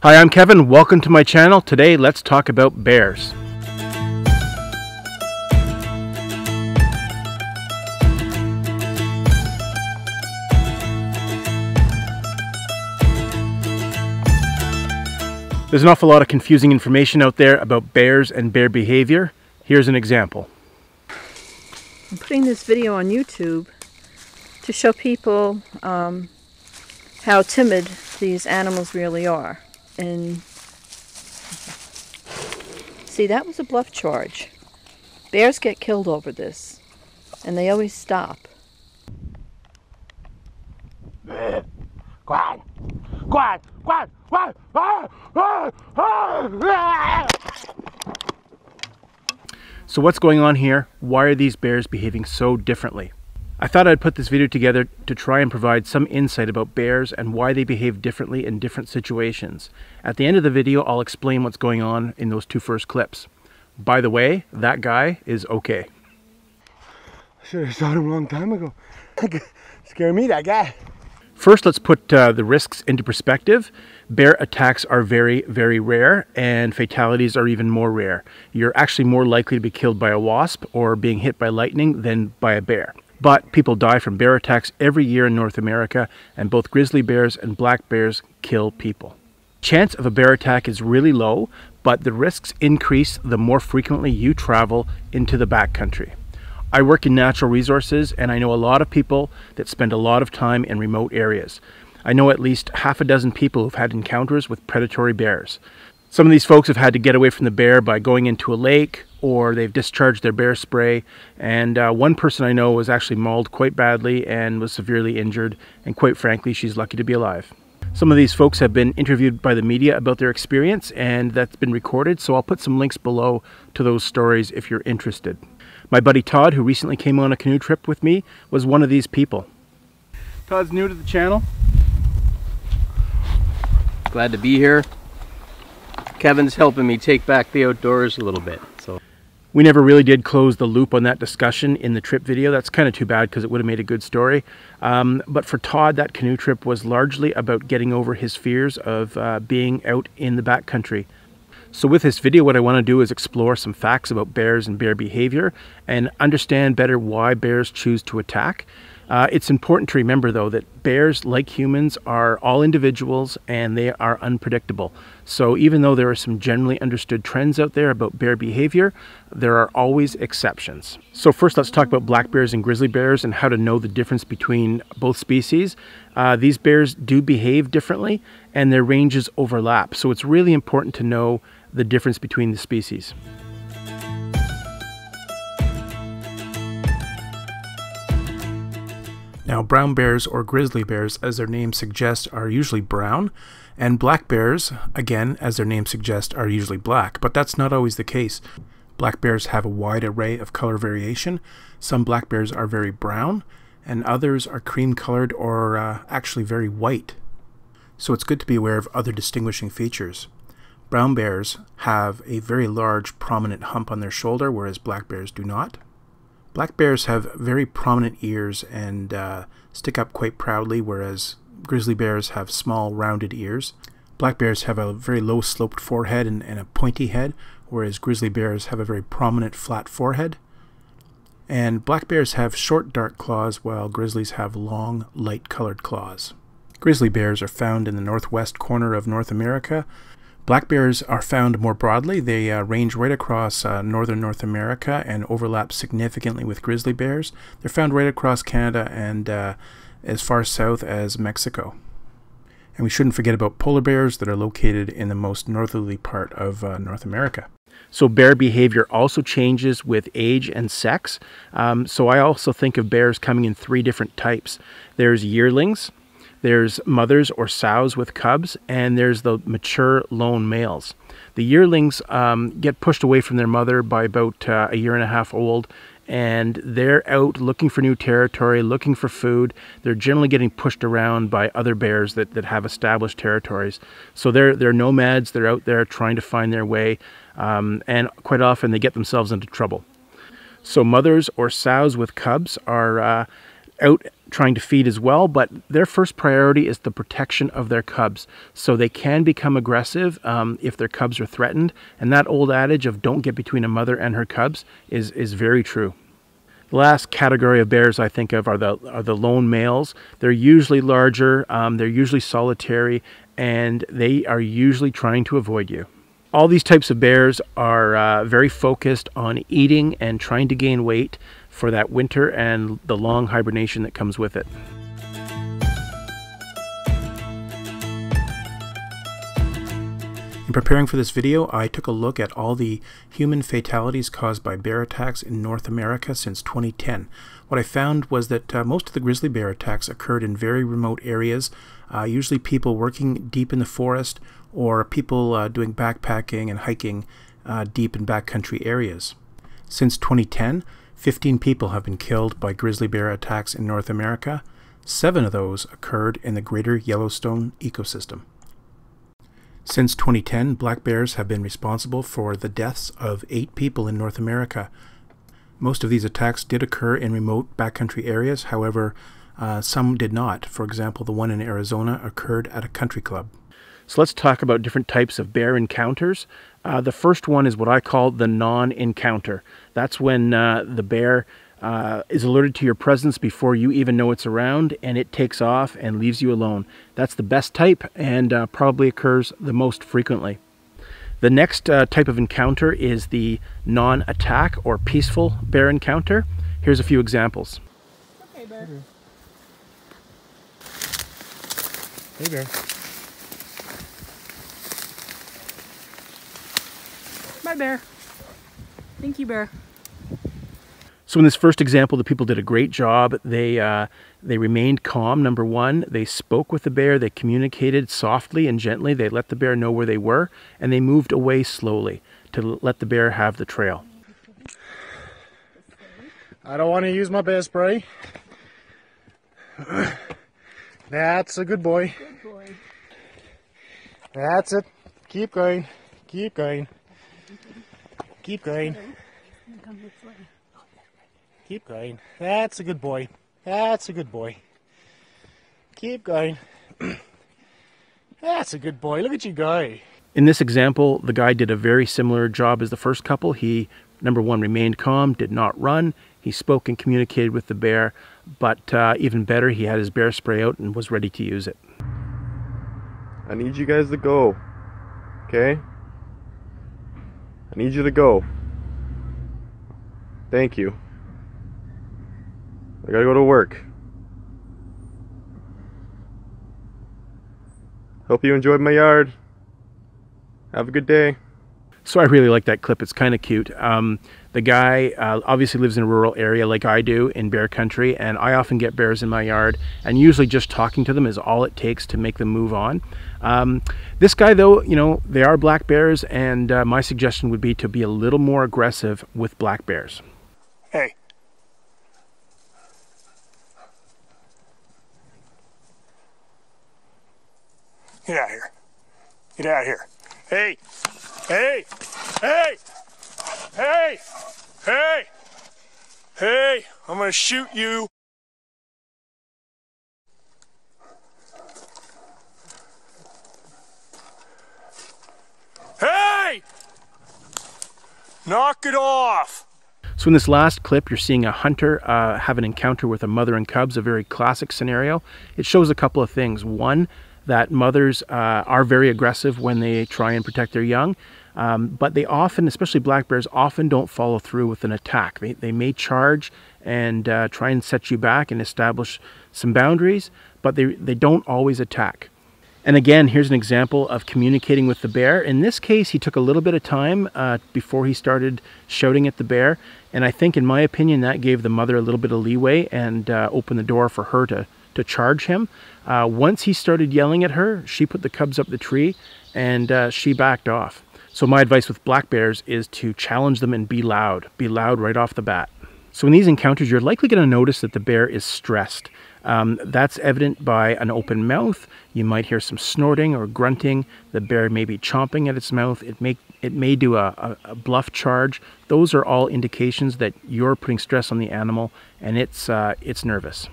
Hi, I'm Kevin. Welcome to my channel. Today, let's talk about bears. There's an awful lot of confusing information out there about bears and bear behavior. Here's an example. I'm putting this video on YouTube to show people how timid these animals really are. And see, that was a bluff charge. Bears get killed over this, and they always stop. So what's going on here? Why are these bears behaving so differently? I thought I'd put this video together to try and provide some insight about bears and why they behave differently in different situations. At the end of the video, I'll explain what's going on in those two first clips. By the way, that guy is okay. I should have shot him a long time ago. Scare me, that guy. First, let's put the risks into perspective. Bear attacks are very, very rare, and fatalities are even more rare. You're actually more likely to be killed by a wasp or being hit by lightning than by a bear. But people die from bear attacks every year in North America, and both grizzly bears and black bears kill people. Chance of a bear attack is really low, but the risks increase the more frequently you travel into the backcountry. I work in natural resources, and I know a lot of people that spend a lot of time in remote areas. I know at least half a dozen people who've had encounters with predatory bears. Some of these folks have had to get away from the bear by going into a lake, or they've discharged their bear spray, and one person I know was actually mauled quite badly and was severely injured, and quite frankly, she's lucky to be alive. Some of these folks have been interviewed by the media about their experience, and that's been recorded, so I'll put some links below to those stories if you're interested. My buddy Todd, who recently came on a canoe trip with me, was one of these people. Todd's new to the channel. Glad to be here. Kevin's helping me take back the outdoors a little bit. So we never really did close the loop on that discussion in the trip video. That's kind of too bad because it would have made a good story. But for Todd, that canoe trip was largely about getting over his fears of being out in the backcountry. So with this video, what I want to do is explore some facts about bears and bear behavior and understand better why bears choose to attack. It's important to remember, though, that bears, like humans, are all individuals and they are unpredictable. So even though there are some generally understood trends out there about bear behavior, there are always exceptions. So first, let's talk about black bears and grizzly bears and how to know the difference between both species. These bears do behave differently and their ranges overlap. So it's really important to know the difference between the species. Now, brown bears or grizzly bears, as their name suggests, are usually brown, and black bears, again, as their name suggests, are usually black, but that's not always the case. Black bears have a wide array of color variation. Some black bears are very brown, and others are cream-colored or actually very white. So it's good to be aware of other distinguishing features. Brown bears have a very large, prominent hump on their shoulder, whereas black bears do not. Black bears have very prominent ears and stick up quite proudly, whereas grizzly bears have small, rounded ears. Black bears have a very low sloped forehead and a pointy head, whereas grizzly bears have a very prominent flat forehead. And black bears have short, dark claws, while grizzlies have long, light-colored claws. Grizzly bears are found in the northwest corner of North America. Black bears are found more broadly. They range right across northern North America and overlap significantly with grizzly bears. They're found right across Canada and as far south as Mexico. And we shouldn't forget about polar bears that are located in the most northerly part of North America. So bear behavior also changes with age and sex. So I also think of bears coming in three different types. There's yearlings. There's mothers or sows with cubs, and there's the mature lone males. The yearlings get pushed away from their mother by about a year and a half old, and they're out looking for new territory, looking for food. They're generally getting pushed around by other bears that have established territories. So they're nomads, they're out there trying to find their way, and quite often they get themselves into trouble. So mothers or sows with cubs are out trying to feed as well, but their first priority is the protection of their cubs. So they can become aggressive if their cubs are threatened, and that old adage of don't get between a mother and her cubs is very true. The last category of bears I think of are the lone males. They're usually larger, they're usually solitary, and they are usually trying to avoid you. All these types of bears are very focused on eating and trying to gain weight for that winter and the long hibernation that comes with it. In preparing for this video, I took a look at all the human fatalities caused by bear attacks in North America since 2010. What I found was that most of the grizzly bear attacks occurred in very remote areas, usually people working deep in the forest or people doing backpacking and hiking deep in backcountry areas. Since 2010, 15 people have been killed by grizzly bear attacks in North America. 7 of those occurred in the greater Yellowstone ecosystem. Since 2010, black bears have been responsible for the deaths of 8 people in North America. Most of these attacks did occur in remote backcountry areas, however, some did not. For example, the one in Arizona occurred at a country club. So let's talk about different types of bear encounters. The first one is what I call the non-encounter. That's when the bear is alerted to your presence before you even know it's around, and it takes off and leaves you alone. That's the best type and probably occurs the most frequently. The next type of encounter is the non-attack or peaceful bear encounter. Here's a few examples. Hey bear. Hey bear. Bye bear. Thank you bear. So in this first example, the people did a great job. They remained calm, number one. They spoke with the bear. They communicated softly and gently. They let the bear know where they were, and they moved away slowly to let the bear have the trail. I don't want to use my bear spray. That's a good boy. Good boy. That's it. Keep going. Keep going. Keep going. Come this way. Keep going. That's a good boy. That's a good boy. Keep going. That's a good boy. Look at you go. In this example, the guy did a very similar job as the first couple. He, number one, remained calm, did not run. He spoke and communicated with the bear, but even better, he had his bear spray out and was ready to use it. I need you guys to go. Okay? I need you to go. Thank you. I gotta go to work. Hope you enjoyed my yard. Have a good day. So I really like that clip. It's kind of cute. The guy obviously lives in a rural area like I do in bear country, and I often get bears in my yard, and usually just talking to them is all it takes to make them move on. This guy though, you know, they are black bears, and my suggestion would be to be a little more aggressive with black bears. Hey. Get out of here. Get out of here. Hey! Hey! Hey! Hey! Hey! Hey! I'm gonna shoot you! Hey! Knock it off! So in this last clip, you're seeing a hunter have an encounter with a mother and cubs, a very classic scenario. It shows a couple of things. One, that mothers are very aggressive when they try and protect their young, but they often, especially black bears, often don't follow through with an attack. They may charge and try and set you back and establish some boundaries, but they don't always attack. And again, here's an example of communicating with the bear. In this case, he took a little bit of time before he started shouting at the bear, and I think, in my opinion, that gave the mother a little bit of leeway and opened the door for her to charge him. Once he started yelling at her, she put the cubs up the tree and she backed off. So my advice with black bears is to challenge them and be loud right off the bat. So in these encounters, you're likely going to notice that the bear is stressed. That's evident by an open mouth. You might hear some snorting or grunting. The bear may be chomping at its mouth. It may do a bluff charge. Those are all indications that you're putting stress on the animal and it's nervous.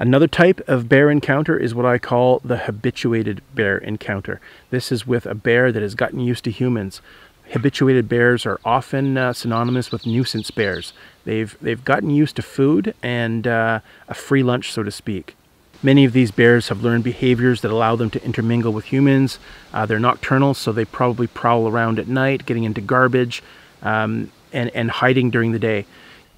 Another type of bear encounter is what I call the habituated bear encounter. This is with a bear that has gotten used to humans. Habituated bears are often synonymous with nuisance bears. They've gotten used to food and a free lunch, so to speak. Many of these bears have learned behaviors that allow them to intermingle with humans. They're nocturnal, so they probably prowl around at night, getting into garbage and hiding during the day.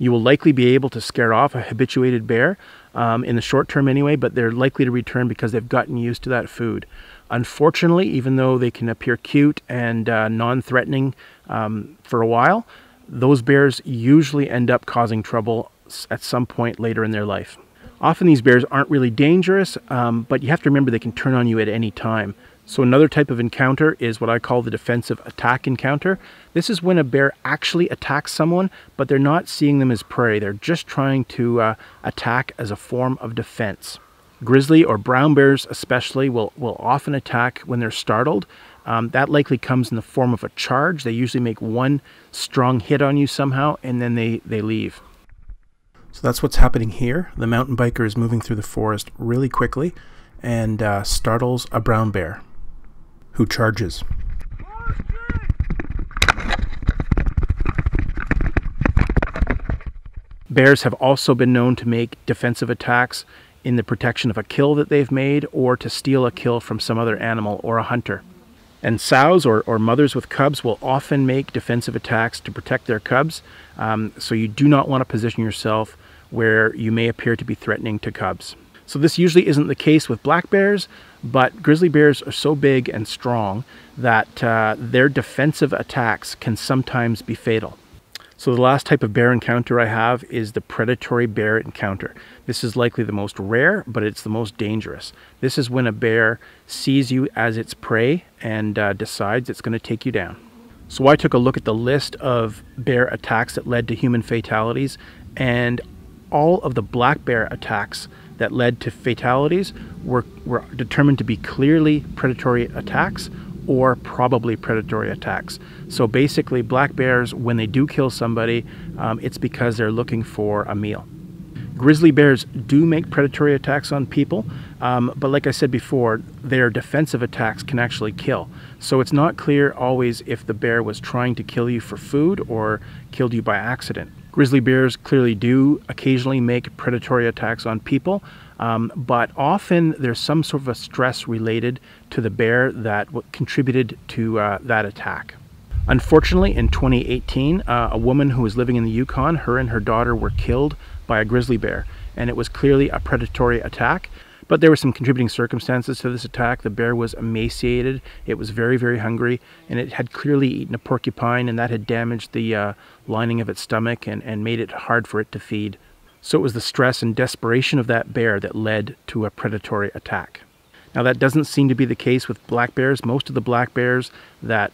You will likely be able to scare off a habituated bear in the short term anyway, but they're likely to return because they've gotten used to that food. Unfortunately, even though they can appear cute and non-threatening for a while, those bears usually end up causing trouble at some point later in their life. Often these bears aren't really dangerous, but you have to remember they can turn on you at any time. So another type of encounter is what I call the defensive attack encounter. This is when a bear actually attacks someone, but they're not seeing them as prey. They're just trying to attack as a form of defense. Grizzly or brown bears especially will often attack when they're startled. That likely comes in the form of a charge. They usually make one strong hit on you somehow, and then they leave. So that's what's happening here. The mountain biker is moving through the forest really quickly and startles a brown bear who charges. Bears have also been known to make defensive attacks in the protection of a kill that they've made, or to steal a kill from some other animal or a hunter. And sows or mothers with cubs will often make defensive attacks to protect their cubs, so you do not want to position yourself where you may appear to be threatening to cubs. So this usually isn't the case with black bears, but grizzly bears are so big and strong that their defensive attacks can sometimes be fatal. So the last type of bear encounter I have is the predatory bear encounter. This is likely the most rare, but it's the most dangerous. This is when a bear sees you as its prey and decides it's going to take you down. So I took a look at the list of bear attacks that led to human fatalities, and all of the black bear attacks that led to fatalities were determined to be clearly predatory attacks, or probably predatory attacks. So basically, black bears, when they do kill somebody, it's because they're looking for a meal. Grizzly bears do make predatory attacks on people, but like I said before, their defensive attacks can actually kill. So it's not clear always if the bear was trying to kill you for food or killed you by accident. Grizzly bears clearly do occasionally make predatory attacks on people, but often there's some sort of a stress related to the bear that contributed to that attack. Unfortunately, in 2018, a woman who was living in the Yukon, her and her daughter were killed by a grizzly bear, and it was clearly a predatory attack. But there were some contributing circumstances to this attack. The bear was emaciated, it was very, very hungry, and it had clearly eaten a porcupine, and that had damaged the lining of its stomach and made it hard for it to feed. So it was the stress and desperation of that bear that led to a predatory attack. Now that doesn't seem to be the case with black bears. Most of the black bears that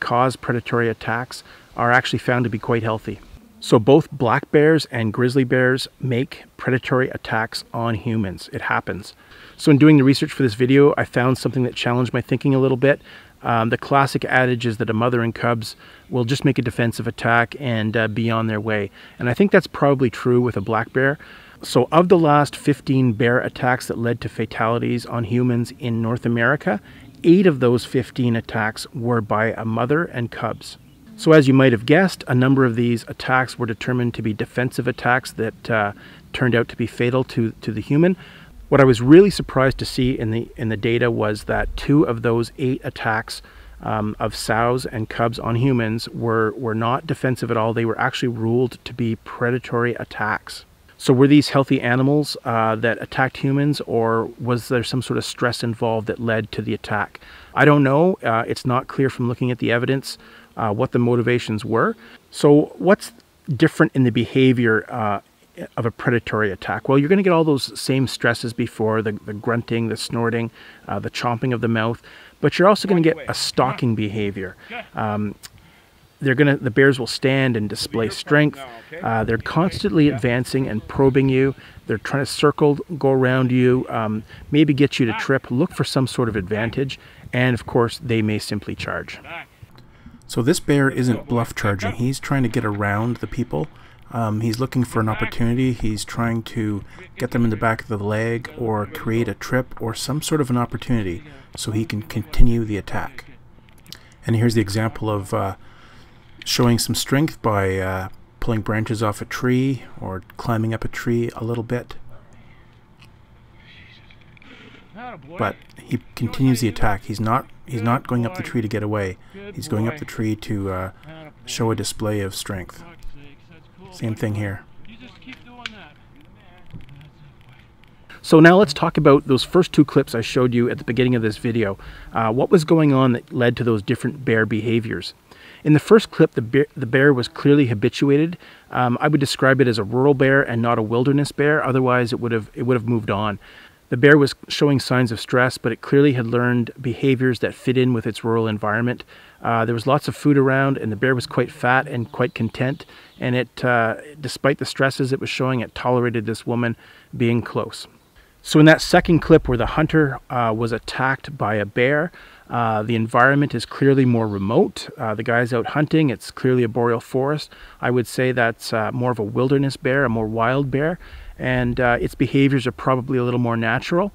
cause predatory attacks are actually found to be quite healthy. So both black bears and grizzly bears make predatory attacks on humans. It happens. So in doing the research for this video, I found something that challenged my thinking a little bit. The classic adage is that a mother and cubs will just make a defensive attack and be on their way. And I think that's probably true with a black bear. So of the last 15 bear attacks that led to fatalities on humans in North America, 8 of those 15 attacks were by a mother and cubs. So as you might have guessed, a number of these attacks were determined to be defensive attacks that turned out to be fatal to the human. What I was really surprised to see in the data was that 2 of those 8 attacks of sows and cubs on humans were not defensive at all. They were actually ruled to be predatory attacks. So were these healthy animals that attacked humans, or was there some sort of stress involved that led to the attack? I don't know. It's not clear from looking at the evidence what the motivations were. So what's different in the behavior of a predatory attack? Well, you're going to get all those same stresses before, the grunting, the snorting, the chomping of the mouth, but you're also going to get a stalking behavior. The bears will stand and display strength. They're constantly advancing and probing you. They're trying to circle, go around you, maybe get you to trip, look for some sort of advantage, and of course they may simply charge. So this bear isn't bluff charging. He's trying to get around the people He's looking for an opportunity. He's trying to get them in the back of the leg or create a trip or some sort of an opportunity so he can continue the attack. And here's the example of showing some strength by pulling branches off a tree or climbing up a tree a little bit. But he continues the attack. He's not going up the tree to get away. He's going up the tree to show a display of strength. Same thing here. So now let's talk about those first two clips I showed you at the beginning of this video. What was going on that led to those different bear behaviors? In the first clip, the bear was clearly habituated. I would describe it as a rural bear and not a wilderness bear. Otherwise, it would have moved on. The bear was showing signs of stress, but it clearly had learned behaviors that fit in with its rural environment. There was lots of food around, and the bear was quite fat and quite content. And it, despite the stresses it was showing, it tolerated this woman being close. So in that second clip where the hunter was attacked by a bear, the environment is clearly more remote. The guy's out hunting. It's clearly a boreal forest. I would say that's more of a wilderness bear, a more wild bear, and its behaviors are probably a little more natural.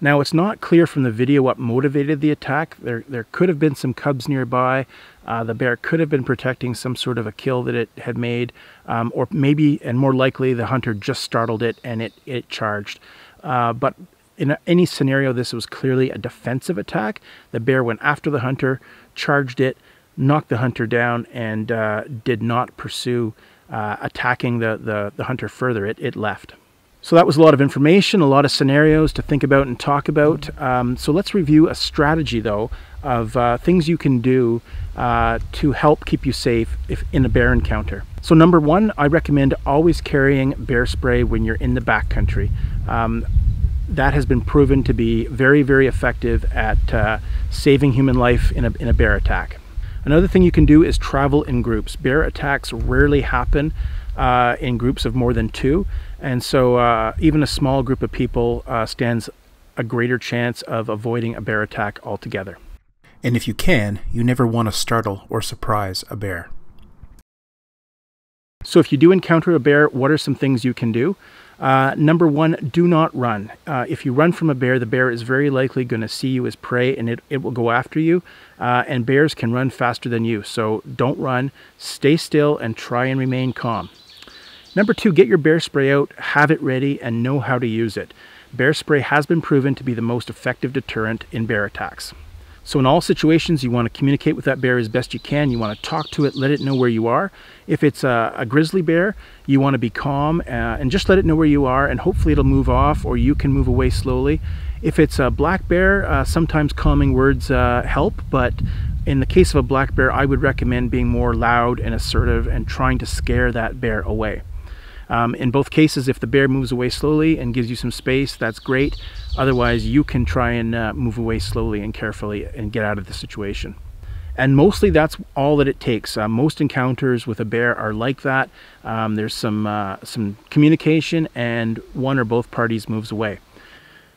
Now, it's not clear from the video what motivated the attack. There could have been some cubs nearby. The bear could have been protecting some sort of a kill that it had made, or maybe, and more likely, the hunter just startled it and it charged. But in any scenario, this was clearly a defensive attack. The bear went after the hunter, charged it, knocked the hunter down, and did not pursue attacking the hunter further. It left. So that was a lot of information, a lot of scenarios to think about and talk about. So let's review a strategy, though, of things you can do to help keep you safe if in a bear encounter. So number one, I recommend always carrying bear spray when you're in the backcountry. That has been proven to be very, very effective at saving human life in a bear attack. Another thing you can do is travel in groups. Bear attacks rarely happen in groups of more than two, and so even a small group of people stands a greater chance of avoiding a bear attack altogether. And if you can, you never want to startle or surprise a bear. So if you do encounter a bear, what are some things you can do? Number one, do not run. If you run from a bear, the bear is very likely going to see you as prey, and it will go after you. And bears can run faster than you, so don't run. Stay still and try and remain calm. Number two, get your bear spray out, have it ready, and know how to use it. Bear spray has been proven to be the most effective deterrent in bear attacks. So in all situations, you want to communicate with that bear as best you can. You want to talk to it, let it know where you are. If it's a grizzly bear, you want to be calm and just let it know where you are, and hopefully it'll move off or you can move away slowly. If it's a black bear, sometimes calming words help, but in the case of a black bear, I would recommend being more loud and assertive and trying to scare that bear away. In both cases, if the bear moves away slowly and gives you some space, that's great. Otherwise, you can try and move away slowly and carefully and get out of the situation. And mostly that's all that it takes. Most encounters with a bear are like that. There's some communication, and one or both parties moves away.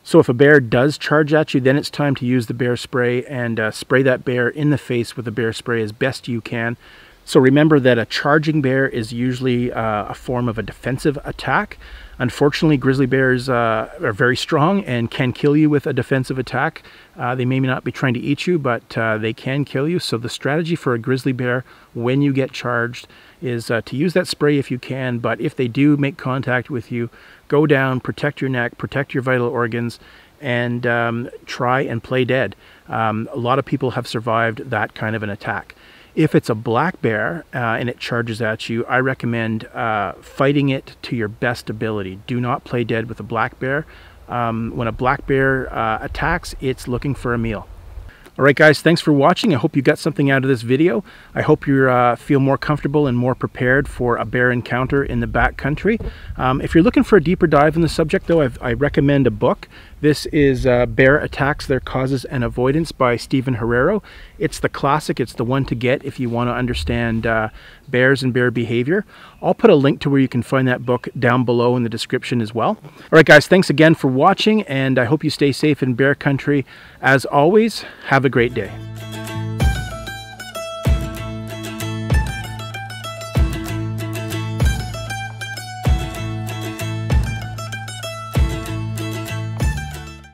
So if a bear does charge at you, then it's time to use the bear spray and spray that bear in the face with the bear spray as best you can. So remember that a charging bear is usually a form of a defensive attack. Unfortunately, grizzly bears are very strong and can kill you with a defensive attack. They may not be trying to eat you, but they can kill you. So the strategy for a grizzly bear when you get charged is to use that spray if you can, but if they do make contact with you, go down, protect your neck, protect your vital organs, and try and play dead. A lot of people have survived that kind of an attack. If it's a black bear and it charges at you, I recommend fighting it to your best ability. Do not play dead with a black bear. When a black bear attacks, it's looking for a meal. All right, guys, thanks for watching. I hope you got something out of this video. I hope you feel more comfortable and more prepared for a bear encounter in the backcountry. If you're looking for a deeper dive in the subject, though, I recommend a book. This is Bear Attacks: Their Causes and Avoidance by Stephen Herrero. It's the classic. It's the one to get if you want to understand bears and bear behavior. I'll put a link to where you can find that book down below in the description as well. All right, guys, thanks again for watching, and I hope you stay safe in bear country. As always, have a great day.